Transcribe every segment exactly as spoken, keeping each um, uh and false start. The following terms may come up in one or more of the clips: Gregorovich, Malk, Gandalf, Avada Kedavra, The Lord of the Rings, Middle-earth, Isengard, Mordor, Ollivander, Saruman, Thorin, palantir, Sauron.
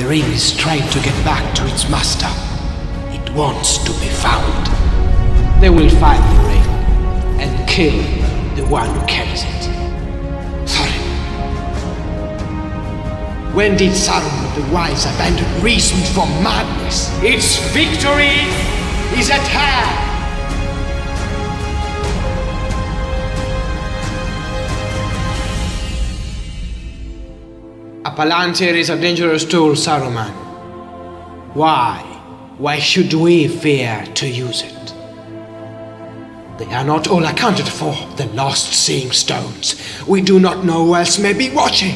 The ring is trying to get back to its master. It wants to be found. They will find the ring and kill the one who carries it. Thorin. When did Saruman the Wise abandon reason for madness? Its victory is at hand! A palantir is a dangerous tool, Saruman. Why? Why should we fear to use it? They are not all accounted for, the lost seeing stones. We do not know who else may be watching.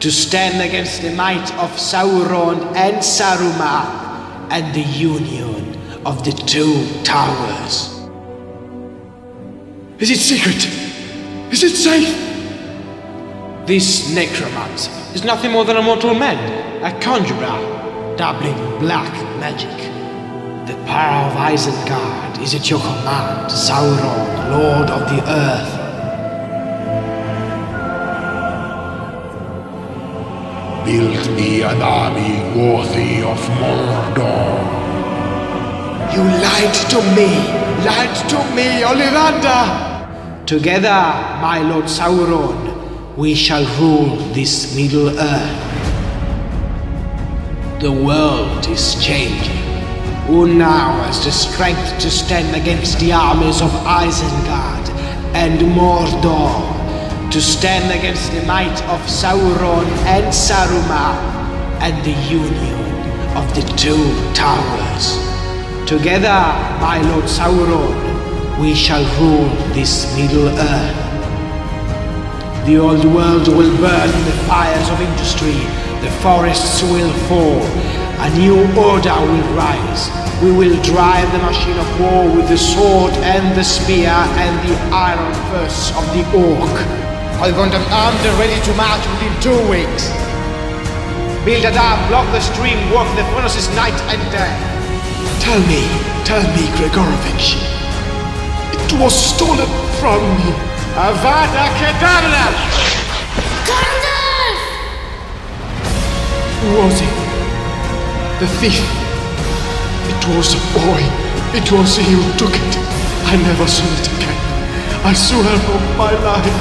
To stand against the might of Sauron and Saruman, and the union of the two towers. Is it secret? Is it safe? This necromancer is nothing more than a mortal man, a conjurer, dabbling in black magic. The power of Isengard is at your command, Sauron, Lord of the Earth. Build me an army worthy of Mordor. You lied to me, lied to me, Ollivander! Together, my Lord Sauron, we shall rule this Middle-earth. The world is changing. Who now has the strength to stand against the armies of Isengard and Mordor? To stand against the might of Sauron and Saruman and the union of the two towers? Together, my Lord Sauron, we shall rule this Middle-earth. The old world will burn in the fires of industry, the forests will fall, a new order will rise. We will drive the machine of war with the sword and the spear and the iron fist of the orc. Ollivander armed and ready to march within two weeks. Build a dam, block the stream, work the furnaces night and day. Tell me, tell me, Gregorovich, it was stolen from me. Avada Kedavra! Gandalf! Who was it? The thief? It was a boy. It was he who took it. I never saw it again. I swear on my life.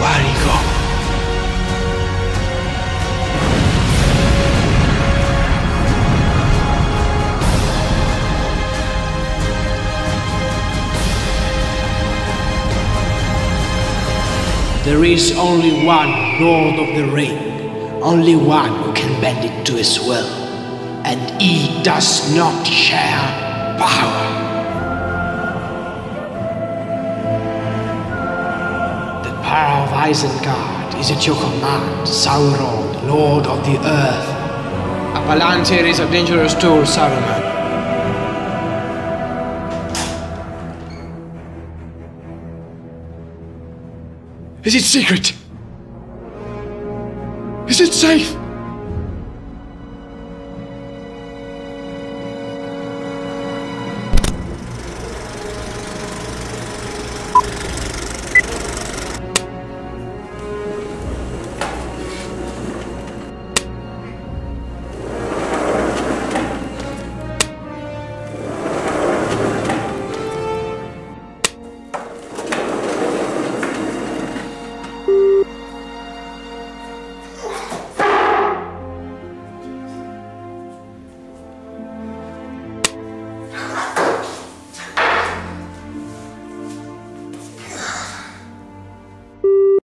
Where he gone? There is only one Lord of the Ring, only one who can bend it to his will, and he does not share power. The power of Isengard is at your command, Sauron, Lord of the Earth. A palantir is a dangerous tool, Saruman. Is it secret? Is it safe?